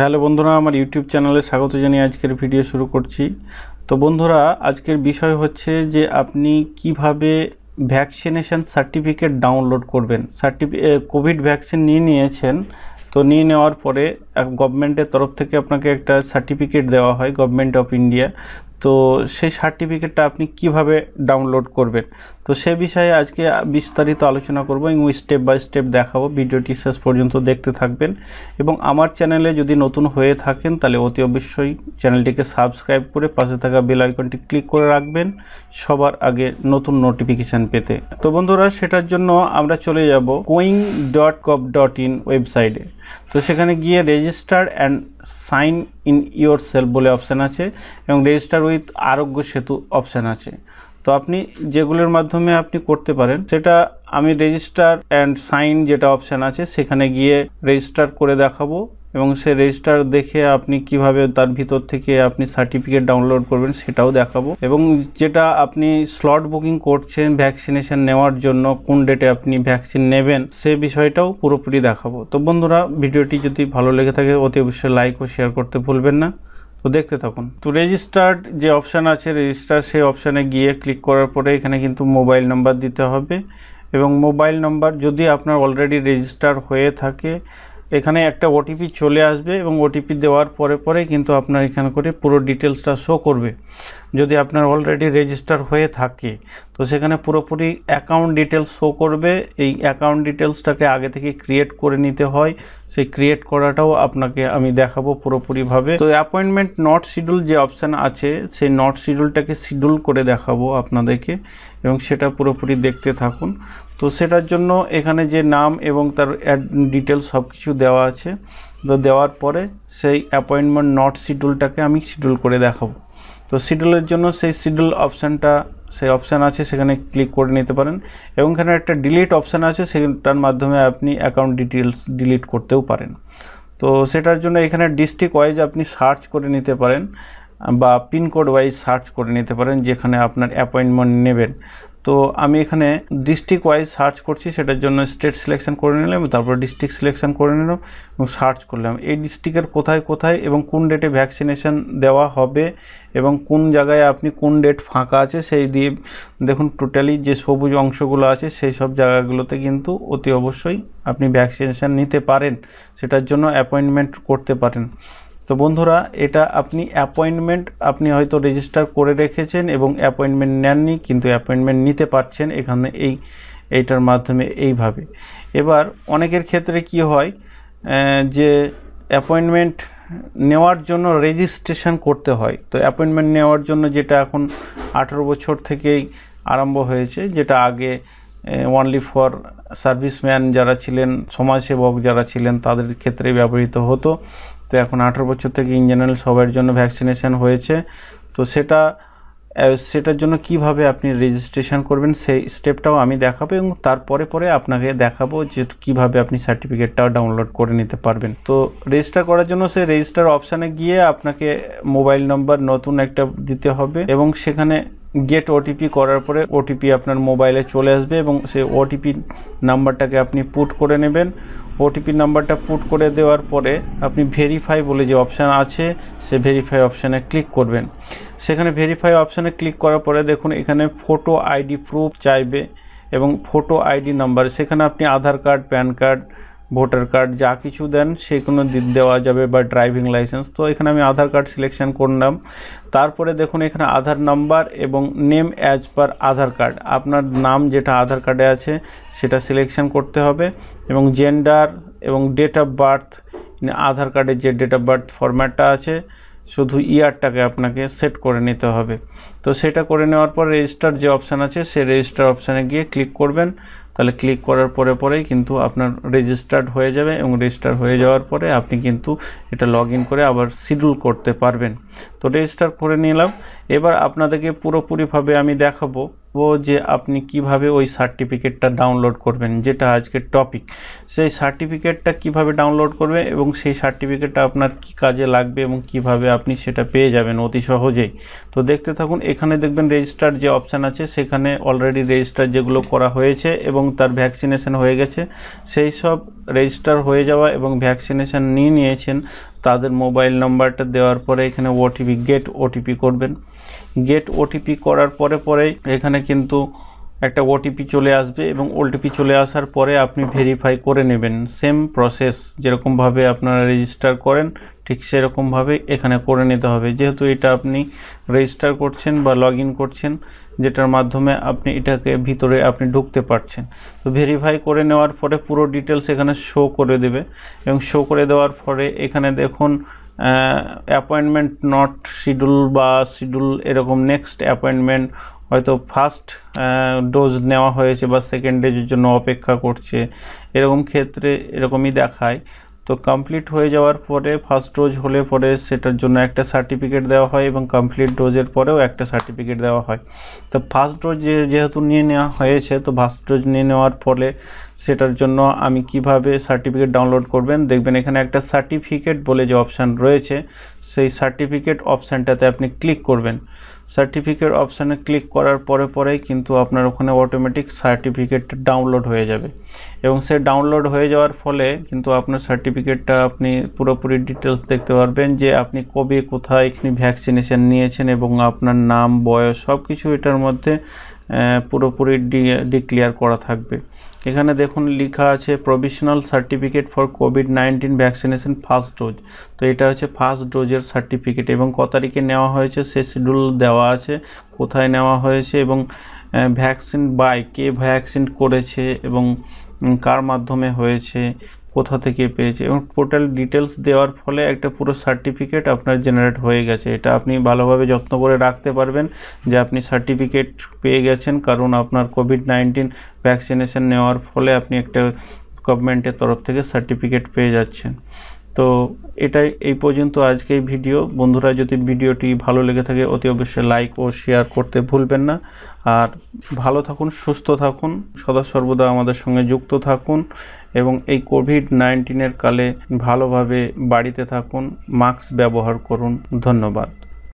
তাহলে বন্ধুরা আমার ইউটিউব চ্যানেলে স্বাগত জানিয়ে আজকের ভিডিও শুরু করছি। তো বন্ধুরা আজকের বিষয় হচ্ছে যে আপনি কিভাবে ভ্যাকসিনেশন সার্টিফিকেট ডাউনলোড করবেন। কোভিড ভ্যাকসিন নিয়ে নিয়েছেন, তো নিয়ে নেওয়ার পরে গভর্নমেন্টের তরফ থেকে আপনাকে একটা সার্টিফিকেট দেওয়া হয়, গভর্নমেন্ট অফ ইন্ডিয়া। তো সেই সার্টিফিকেটটা আপনি কিভাবে ডাউনলোড করবেন, তো সে বিষয়ে আজকে বিস্তারিত আলোচনা করব এবং স্টেপ বাই স্টেপ দেখাবো। ভিডিওটি শেষ পর্যন্ত দেখতে থাকবেন এবং আমার চ্যানেলে যদি নতুন হয়ে থাকেন তাহলে অতি অবশ্যই চ্যানেলটিকে সাবস্ক্রাইব করে পাশে থাকা বেল আইকনটি ক্লিক করে রাখবেন সবার আগে নতুন নোটিফিকেশান পেতে। তো বন্ধুরা সেটার জন্য আমরা চলে যাব cowin.gov.in ওয়েবসাইটে। তো সেখানে গিয়ে register and sign in yourself বলে অপশান আছে এবং রেজিস্টার উইথ আরোগ্য সেতু অপশান আছে। তো আপনি যেগুলোর মাধ্যমে আপনি করতে পারেন, সেটা আমি রেজিস্টার অ্যান্ড সাইন যেটা অপশান আছে সেখানে গিয়ে রেজিস্টার করে দেখাবো এবং সে রেজিস্টার দেখে আপনি কিভাবে তার ভিতর থেকে আপনি সার্টিফিকেট ডাউনলোড করবেন সেটাও দেখাবো। এবং যেটা আপনি স্লট বুকিং করছেন ভ্যাকসিনেশন নেওয়ার জন্য, কোন ডেটে আপনি ভ্যাকসিন নেবেন সে বিষয়টাও পুরোপুরি দেখাবো। তো বন্ধুরা ভিডিওটি যদি ভালো লেগে থাকে অতি অবশ্যই লাইক ও শেয়ার করতে ভুলবেন না। তো দেখতে থাকুন। তো রেজিস্টার্ড যে অপশান আছে সেই অপশানে গিয়ে ক্লিক করার পরে এখানে কিন্তু মোবাইল নাম্বার দিতে হবে এবং মোবাইল নাম্বার যদি আপনার অলরেডি রেজিস্টার হয়ে থাকে এখানে একটা ওটিপি চলে আসবে এবং ওটিপি দেওয়ার পরে কিন্তু আপনার এখানে করে পুরো ডিটেলসটা শো করবে। যদি আপনার অলরেডি রেজিস্টার হয়ে থাকে তো সেখানে পুরোপুরি অ্যাকাউন্ট ডিটেলস শো করবে। এই অ্যাকাউন্ট ডিটেলসটাকে আগে থেকে ক্রিয়েট করে নিতে হয়, সেই ক্রিয়েট করাটাও আপনাকে আমি দেখাবো পুরোপুরিভাবে। তো অ্যাপয়েন্টমেন্ট নট শিডিউল যে অপশান আছে সেই নট শিডিউলটাকে শিডিউল করে দেখাবো আপনাদেরকে এবং সেটা পুরোপুরি দেখতে থাকুন। তো সেটার জন্য এখানে যে নাম এবং তার ডিটেলস সব কিছু দেওয়া আছে। তো দেওয়ার পরে সেই অ্যাপয়েন্টমেন্ট নট শিডিউলটাকে আমি শিডিউল করে দেখাবো। তো শিডিউলের জন্য সেই শিডিউল অপশানটা সেই অপশান আছে সেখানে ক্লিক করে নিতে পারেন এবং এখানে একটা ডিলিট অপশান আছে সেটার মাধ্যমে আপনি অ্যাকাউন্ট ডিটেলস ডিলিট করতেও পারেন। তো সেটার জন্য এখানে ডিস্ট্রিক্ট ওয়াইজ আপনি সার্চ করে নিতে পারেন বা পিনকোড ওয়াইজ সার্চ করে নিতে পারেন যেখানে আপনার অ্যাপয়েন্টমেন্ট নেবেন। তো আমি এখানে ডিস্ট্রিক্ট ওয়াইজ সার্চ করছি, সেটার জন্য স্টেট সিলেকশন করে নিলাম, তারপর ডিস্ট্রিক্ট সিলেকশন করে নিলাম এবং সার্চ করলাম এই ডিস্ট্রিক্টের কোথায় কোথায় এবং কোন ডেটে ভ্যাকসিনেশান দেওয়া হবে এবং কোন জায়গায় আপনি কোন ডেট ফাঁকা আছে সেই দিয়ে দেখুন টোটালি যে সবুজ অংশগুলো আছে সেই সব জায়গাগুলোতে কিন্তু অতি অবশ্যই আপনি ভ্যাকসিনেশান নিতে পারেন, সেটার জন্য অ্যাপয়েন্টমেন্ট করতে পারেন। তো বন্ধুরা এটা আপনি অ্যাপয়েন্টমেন্ট আপনি হয়তো রেজিস্টার করে রেখেছেন এবং অ্যাপয়েন্টমেন্ট নেননি কিন্তু অ্যাপয়েন্টমেন্ট নিতে পারছেন এখানে এইটার মাধ্যমে এইভাবে। এবার অনেকের ক্ষেত্রে কি হয় যে অ্যাপয়েন্টমেন্ট নেওয়ার জন্য রেজিস্ট্রেশন করতে হয়। তো অ্যাপয়েন্টমেন্ট নেওয়ার জন্য যেটা এখন 18 বছর থেকেই আরম্ভ হয়েছে, যেটা আগে অনলি ফর সার্ভিসম্যান যারা ছিলেন, সমাজসেবক যারা ছিলেন তাদের ক্ষেত্রে ব্যবহৃত হতো। তো এখন 18 বছর থেকে ইন জেনারেল সবার জন্য ভ্যাকসিনেশান হয়েছে। তো সেটার জন্য কিভাবে আপনি রেজিস্ট্রেশন করবেন সেই স্টেপটাও আমি দেখাবো এবং তারপরে আপনাকে দেখাবো যে কীভাবে আপনি সার্টিফিকেটটাও ডাউনলোড করে নিতে পারবেন। তো রেজিস্টার করার জন্য সেই রেজিস্টার অপশানে গিয়ে আপনাকে মোবাইল নাম্বার নতুন একটা দিতে হবে এবং সেখানে গেট ওটিপি করার পরে ওটিপি আপনার মোবাইলে চলে আসবে এবং সেই ওটিপি নাম্বারটাকে আপনি পুট করে নেবেন। ওটিপি নাম্বারটা পুট করে দেওয়ার পরে আপনি ভেরিফাই বলে যে অপশান আছে সে ভেরিফাই অপশানে ক্লিক করবেন। সেখানে ভেরিফাই অপশানে ক্লিক করার পরে দেখুন এখানে ফটো আইডি প্রুফ চাইবে এবং ফটো আইডি নাম্বার, সেখানে আপনি Aadhaar card, PAN card, voter card যা কিছু দেন সেগুলো দেওয়া যাবে বা ড্রাইভিং লাইসেন্স। তো এখানে আমি আধার কার্ড সিলেকশন করলাম। তারপরে দেখুন এখানে আধার নাম্বার এবং name as per Aadhaar card, আপনার নাম যেটা আধার কার্ডে আছে সেটা সিলেকশন করতে হবে এবং জেন্ডার এবং ডেট অফ বার্থ, আধার কার্ডের যে ডেট অফ বার্থ ফরম্যাটটা আছে শুধু ইয়ারটাকে আপনাকে সেট করে নিতে হবে। তো সেটা করে নেওয়ার পর রেজিস্টার যে অপশান আছে সে রেজিস্টার অপশানে গিয়ে ক্লিক করবেন। তাহলে ক্লিক করার পরেই কিন্তু আপনার রেজিস্টার্ড হয়ে যাবে এবং রেজিস্টার হয়ে যাওয়ার পরে আপনি কিন্তু এটা লগ ইন করে আবার শিডিউল করতে পারবেন। তো রেজিস্টার করে নিলাম। এবার আপনাদেরকে পুরোপুরিভাবে আমি দেখাবো যে আপনি কিভাবে ওই সার্টিফিকেটটা ডাউনলোড করবেন যেটা আজকের টপিক। সেই সার্টিফিকেটটা কিভাবে ডাউনলোড করবে এবং সেই সার্টিফিকেটটা আপনার কি কাজে লাগবে এবং কিভাবে আপনি সেটা পেয়ে যাবেন অতি সহজেই। তো দেখতে থাকুন। এখানে দেখবেন রেজিস্টার যে অপশান আছে সেখানে অলরেডি রেজিস্টার যেগুলো করা হয়েছে এবং তার ভ্যাকসিনেশন হয়ে গেছে, সেই সব রেজিস্টার হয়ে যাওয়া এবং ভ্যাকসিনেশন নিয়ে নিয়েছেন তাদের মোবাইল নাম্বারটা দেওয়ার পরে এখানে ওটিপি গেট ওটিপি করবেন। গেট ওটিপি করার পরে পরে এখানে কিন্তু একটা ওটিপি চলে আসবে এবং ওটিপি চলে আসার পরে আপনি ভেরিফাই করে নেবেন। সেম প্রসেস যেরকমভাবে আপনারা রেজিস্টার করেন ঠিক সেরকমভাবে এখানে করে নিতে হবে। যেহেতু এটা আপনি রেজিস্টার করছেন বা লগ ইন করছেন যেটার মাধ্যমে আপনি এটাকে ভিতরে আপনি ঢুকতে পারছেন, তো ভেরিফাই করে নেওয়ার পরে পুরো ডিটেলস এখানে শো করে দেবে এবং শো করে দেওয়ার পরে এখানে দেখুন অ্যাপয়েন্টমেন্ট নট শিডিউল বা শিডিউল এরকম নেক্সট অ্যাপয়েন্টমেন্ট, হয়তো ফার্স্ট ডোজ নেওয়া হয়েছে বা সেকেন্ড ডোজের জন্য অপেক্ষা করছে, এরকম ক্ষেত্রে এরকমই দেখায়। তো কমপ্লিট হয়ে যাওয়ার পরে ফার্স্ট ডোজ হলে পরে সেটার জন্য একটা সার্টিফিকেট দেওয়া হয় এবং কমপ্লিট ডোজের পরেও একটা সার্টিফিকেট দেওয়া হয়। তো ফার্স্ট ডোজ যেহেতু নিয়ে নেওয়া হয়েছে, তো ফার্স্ট ডোজ নিয়ে নেওয়ার ফলে সেটার জন্য আমি কিভাবে সার্টিফিকেট ডাউনলোড করবেন দেখবেন এখানে একটা সার্টিফিকেট বলে যে অপশান রয়েছে সেই সার্টিফিকেট অপশানটাতে আপনি ক্লিক করবেন। সার্টিফিকেট অপশানে ক্লিক করার পরে পরেই কিন্তু আপনার ওখানে অটোমেটিক সার্টিফিকেট ডাউনলোড হয়ে যাবে এবং সে ডাউনলোড হয়ে যাওয়ার ফলে কিন্তু আপনার সার্টিফিকেটটা আপনি পুরোপুরি ডিটেলস দেখতে পারবেন যে আপনি কবে কোথায় আপনি ভ্যাকসিনেশান নিয়েছেন এবং আপনার নাম বয়স সব কিছু এটার মধ্যে পুরোপুরি ডিক্লেয়ার করা থাকবে। এখানে দেখুন লেখা আছে প্রভিশনাল সার্টিফিকেট ফর কোভিড-19 ভ্যাকসিনেশন ফার্স্ট ডোজ, তো এটা হচ্ছে ফার্স্ট ডোজের সার্টিফিকেট এবং কত তারিখে নেওয়া হয়েছে সে শিডিউল দেওয়া আছে, কোথায় নেওয়া হয়েছে এবং ভ্যাকসিন বাই কে ভ্যাকসিন করেছে এবং কার মাধ্যমে হয়েছে, কোথা থেকে পেয়েছে এবং টোটাল ডিটেলস দেওয়ার ফলে একটা পুরো সার্টিফিকেট আপনার জেনারেট হয়ে গেছে। এটা আপনি ভালোভাবে যত্ন করে রাখতে পারবেন যে আপনি সার্টিফিকেট পেয়ে গেছেন, কারণ আপনার কোভিড-19 ভ্যাকসিনেশান নেওয়ার ফলে আপনি একটা গভর্নমেন্টের তরফ থেকে সার্টিফিকেট পেয়ে যাচ্ছেন। তো এটাই এই পর্যন্ত আজকে এই ভিডিও। বন্ধুরা যদি ভিডিওটি ভালো লেগে থাকে অতি অবশ্যই লাইক ও শেয়ার করতে ভুলবেন না। আর ভালো থাকুন, সুস্থ থাকুন, সদা সর্বদা আমাদের সঙ্গে যুক্ত থাকুন এবং এই কোভিড-19 কালে ভালোভাবে বাড়িতে থাকুন, মাস্ক ব্যবহার করুন। ধন্যবাদ।